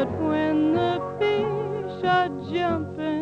But when the fish are jumping